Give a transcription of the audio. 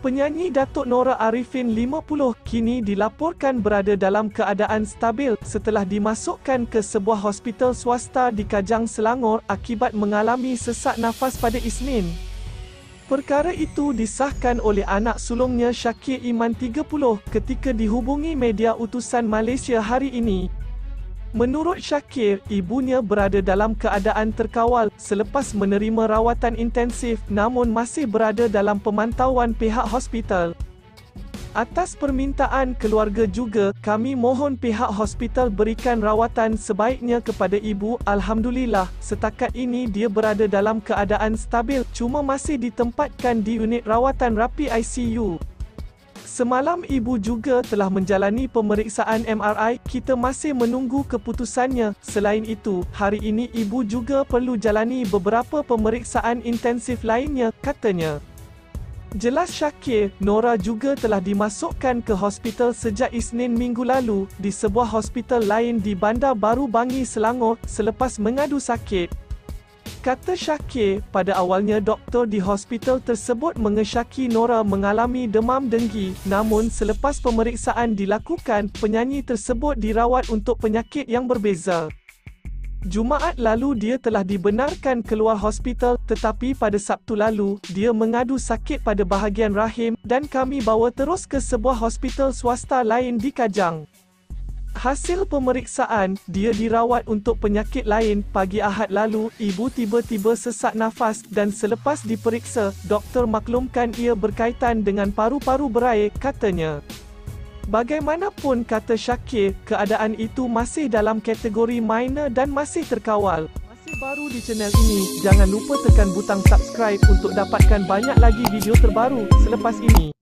Penyanyi Datuk Nora Arifin 50 kini dilaporkan berada dalam keadaan stabil setelah dimasukkan ke sebuah hospital swasta di Kajang, Selangor akibat mengalami sesak nafas pada Isnin. Perkara itu disahkan oleh anak sulungnya Syakir Iman 30 ketika dihubungi media Utusan Malaysia hari ini. Menurut Syakir, ibunya berada dalam keadaan terkawal selepas menerima rawatan intensif namun masih berada dalam pemantauan pihak hospital. Atas permintaan keluarga juga, kami mohon pihak hospital berikan rawatan sebaiknya kepada ibu. Alhamdulillah, setakat ini dia berada dalam keadaan stabil cuma masih ditempatkan di unit rawatan rapi ICU. Semalam ibu juga telah menjalani pemeriksaan MRI, kita masih menunggu keputusannya. Selain itu, hari ini ibu juga perlu jalani beberapa pemeriksaan intensif lainnya, katanya. Jelas Syakir, Nora juga telah dimasukkan ke hospital sejak Isnin minggu lalu, di sebuah hospital lain di Bandar Baru Bangi, Selangor, selepas mengadu sakit. Kata Syakir, pada awalnya doktor di hospital tersebut mengesyaki Nora mengalami demam denggi, namun selepas pemeriksaan dilakukan, penyanyi tersebut dirawat untuk penyakit yang berbeza. Jumaat lalu dia telah dibenarkan keluar hospital, tetapi pada Sabtu lalu, dia mengadu sakit pada bahagian rahim dan kami bawa terus ke sebuah hospital swasta lain di Kajang. Hasil pemeriksaan, dia dirawat untuk penyakit lain. Pagi Ahad lalu, ibu tiba-tiba sesak nafas dan selepas diperiksa, doktor maklumkan ia berkaitan dengan paru-paru berair, katanya. Bagaimanapun kata Syakir, keadaan itu masih dalam kategori minor dan masih terkawal. Masih baru di channel ini, jangan lupa tekan butang subscribe untuk dapatkan banyak lagi video terbaru selepas ini.